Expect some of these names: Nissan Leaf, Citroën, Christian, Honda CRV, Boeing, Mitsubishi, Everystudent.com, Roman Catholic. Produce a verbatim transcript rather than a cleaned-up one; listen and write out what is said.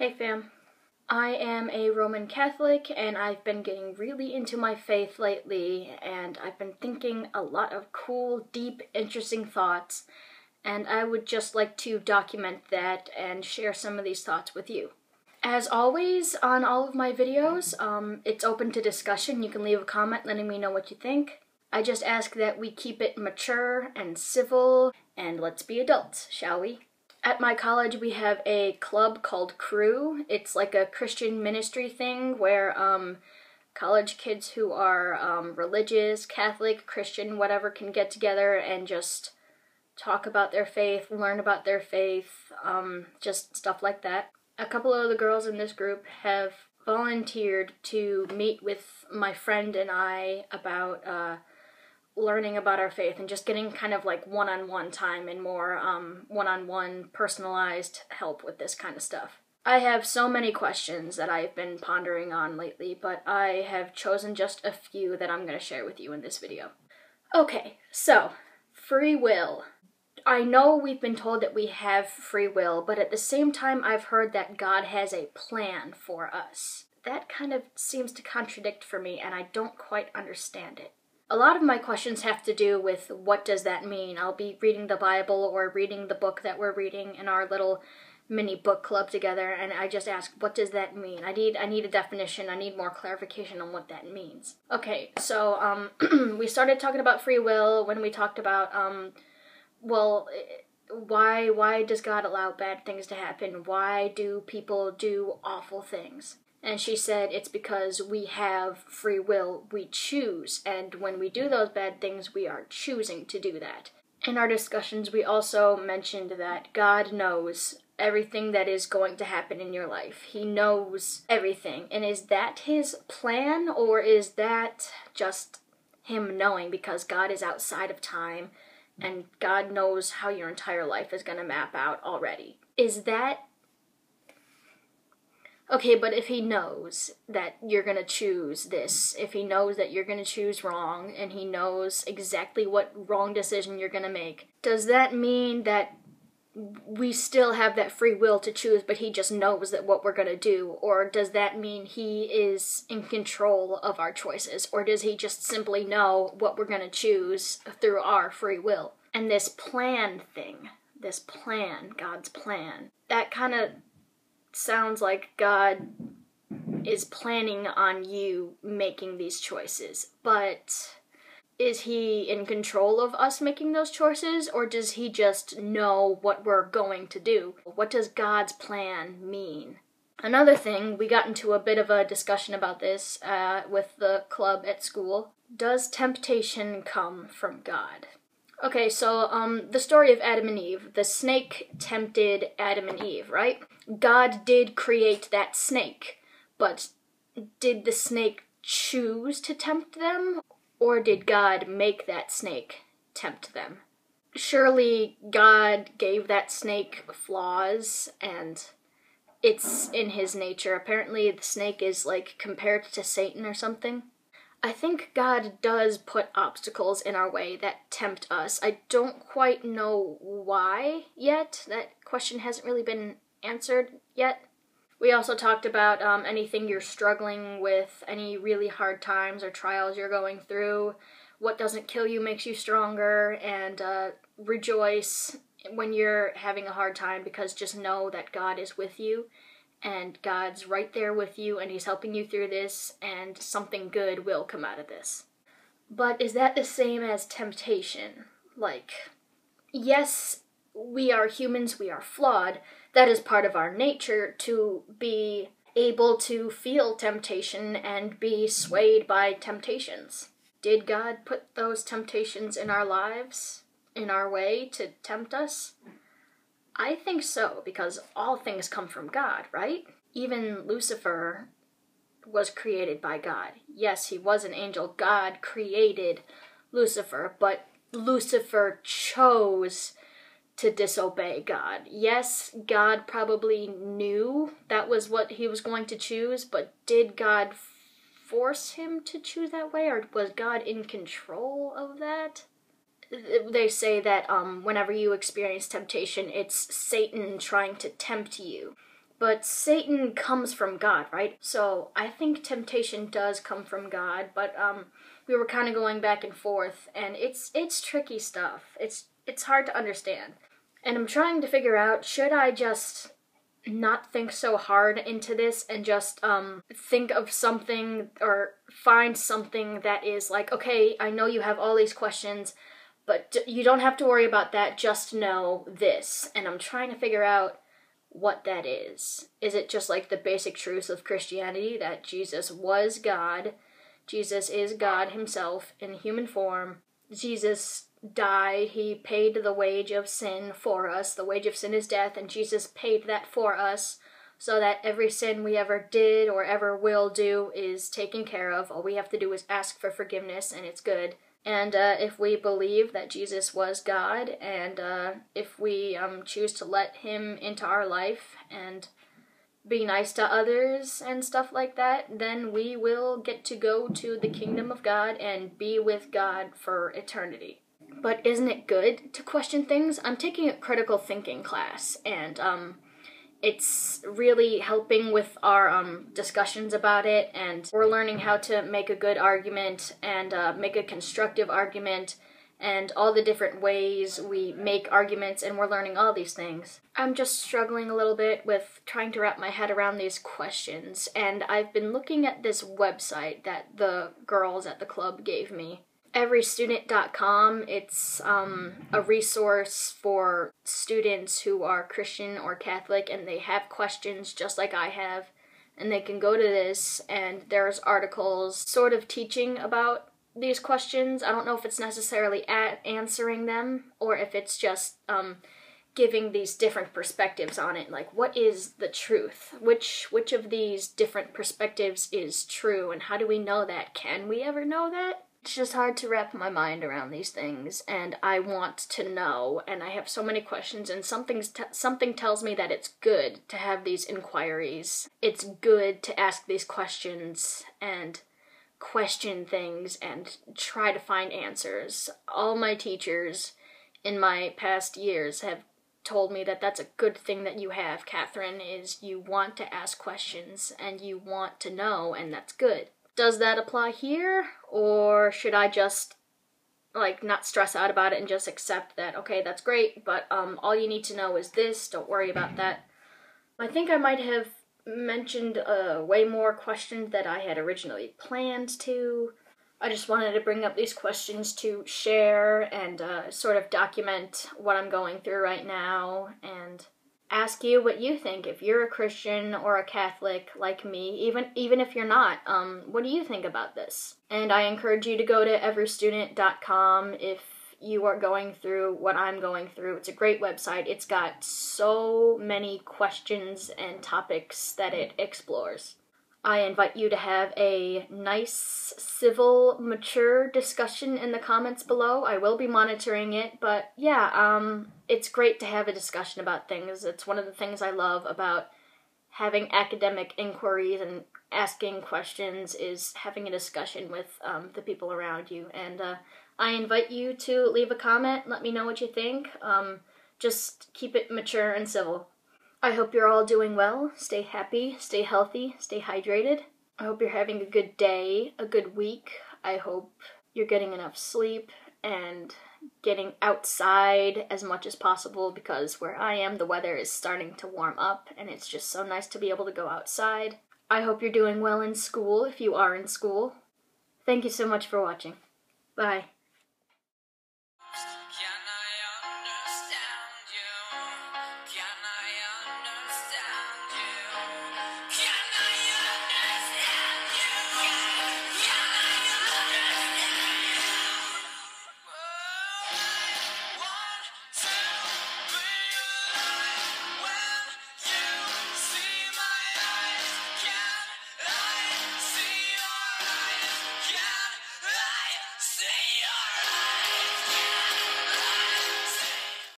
Hey fam. I am a Roman Catholic and I've been getting really into my faith lately, and I've been thinking a lot of cool, deep, interesting thoughts, and I would just like to document that and share some of these thoughts with you. As always, on all of my videos, um, it's open to discussion. You can leave a comment letting me know what you think. I just ask that we keep it mature and civil, and let's be adults, shall we? At my college, we have a club called Crew. It's like a Christian ministry thing where um, college kids who are um, religious, Catholic, Christian, whatever, can get together and just talk about their faith, learn about their faith, um, just stuff like that. A couple of the girls in this group have volunteered to meet with my friend and I about uh, learning about our faith and just getting kind of like one-on-one time and more um, one-on-one personalized help with this kind of stuff. I have so many questions that I've been pondering on lately, but I have chosen just a few that I'm going to share with you in this video. Okay, so free will. I know we've been told that we have free will, but at the same time I've heard that God has a plan for us. That kind of seems to contradict for me, and I don't quite understand it. A lot of my questions have to do with what does that mean? I'll be reading the Bible or reading the book that we're reading in our little mini book club together, and I just ask, what does that mean? I need I need a definition. I need more clarification on what that means. Okay, so um, we started talking about free will when we talked about, um, well, why, why does God allow bad things to happen? Why do people do awful things? And she said, it's because we have free will, we choose, and when we do those bad things, we are choosing to do that. In our discussions, we also mentioned that God knows everything that is going to happen in your life. He knows everything. And is that his plan, or is that just him knowing, because God is outside of time, and God knows how your entire life is going to map out already? Is that... Okay, but if he knows that you're going to choose this, if he knows that you're going to choose wrong, and he knows exactly what wrong decision you're going to make, does that mean that we still have that free will to choose, but he just knows that what we're going to do? Or does that mean he is in control of our choices? Or does he just simply know what we're going to choose through our free will? And this plan thing, this plan, God's plan, that kind of... sounds like God is planning on you making these choices, but is he in control of us making those choices, or does he just know what we're going to do? What does God's plan mean? Another thing, we got into a bit of a discussion about this uh, with the club at school. Does temptation come from God? Okay, so um, the story of Adam and Eve. The snake tempted Adam and Eve, right? God did create that snake, but did the snake choose to tempt them, or did God make that snake tempt them? Surely God gave that snake flaws, and it's in his nature. Apparently the snake is like compared to Satan or something. I think God does put obstacles in our way that tempt us. I don't quite know why yet. That question hasn't really been answered yet. We also talked about um, anything you're struggling with, any really hard times or trials you're going through, what doesn't kill you makes you stronger, and uh, rejoice when you're having a hard time, because just know that God is with you. And God's right there with you, and he's helping you through this, and something good will come out of this. But is that the same as temptation? Like, yes, we are humans, we are flawed. That is part of our nature, to be able to feel temptation and be swayed by temptations. Did God put those temptations in our lives, in our way, to tempt us? I think so, because all things come from God, right? Even Lucifer was created by God. Yes, he was an angel. God created Lucifer, but Lucifer chose to disobey God. Yes, God probably knew that was what he was going to choose, but did God force him to choose that way, or was God in control of that? They say that um, whenever you experience temptation, it's Satan trying to tempt you. But Satan comes from God, right? So I think temptation does come from God, but um, we were kind of going back and forth, and it's it's tricky stuff. It's it's hard to understand, and I'm trying to figure out, should I just not think so hard into this and just um, think of something or find something that is like, okay, I know you have all these questions, but you don't have to worry about that. Just know this, and I'm trying to figure out what that is. Is it just like the basic truths of Christianity, that Jesus was God, Jesus is God himself in human form, Jesus died, he paid the wage of sin for us, the wage of sin is death, and Jesus paid that for us so that every sin we ever did or ever will do is taken care of. All we have to do is ask for forgiveness and it's good. And uh, if we believe that Jesus was God, and uh, if we um, choose to let him into our life and be nice to others and stuff like that, then we will get to go to the kingdom of God and be with God for eternity. But isn't it good to question things? I'm taking a critical thinking class, and um, it's really helping with our um, discussions about it, and we're learning how to make a good argument and uh, make a constructive argument and all the different ways we make arguments, and we're learning all these things. I'm just struggling a little bit with trying to wrap my head around these questions, and I've been looking at this website that the girls at the club gave me. Every student dot com, it's um, a resource for students who are Christian or Catholic, and they have questions just like I have, and they can go to this, and there's articles sort of teaching about these questions. I don't know if it's necessarily at answering them, or if it's just um, giving these different perspectives on it, like what is the truth? Which, which of these different perspectives is true, and how do we know that? Can we ever know that? It's just hard to wrap my mind around these things, and I want to know, and I have so many questions, and something's t- something tells me that it's good to have these inquiries. It's good to ask these questions and question things and try to find answers. All my teachers in my past years have told me that that's a good thing that you have, Catherine, is you want to ask questions and you want to know, and that's good. Does that apply here, or should I just like not stress out about it and just accept that, okay, that's great, but um, all you need to know is this, don't worry about that? I think I might have mentioned uh, way more questions that I had originally planned to. I just wanted to bring up these questions to share and uh, sort of document what I'm going through right now, and ask you what you think. If you're a Christian or a Catholic like me, even even if you're not, um, what do you think about this? And I encourage you to go to every student dot com if you are going through what I'm going through. It's a great website. It's got so many questions and topics that it explores. I invite you to have a nice, civil, mature discussion in the comments below. I will be monitoring it, but yeah, um, it's great to have a discussion about things. It's one of the things I love about having academic inquiries and asking questions, is having a discussion with um, the people around you. And uh, I invite you to leave a comment, let me know what you think. Um, just keep it mature and civil. I hope you're all doing well. Stay happy, stay healthy, stay hydrated. I hope you're having a good day, a good week. I hope you're getting enough sleep and getting outside as much as possible, because where I am, the weather is starting to warm up and it's just so nice to be able to go outside. I hope you're doing well in school if you are in school. Thank you so much for watching. Bye.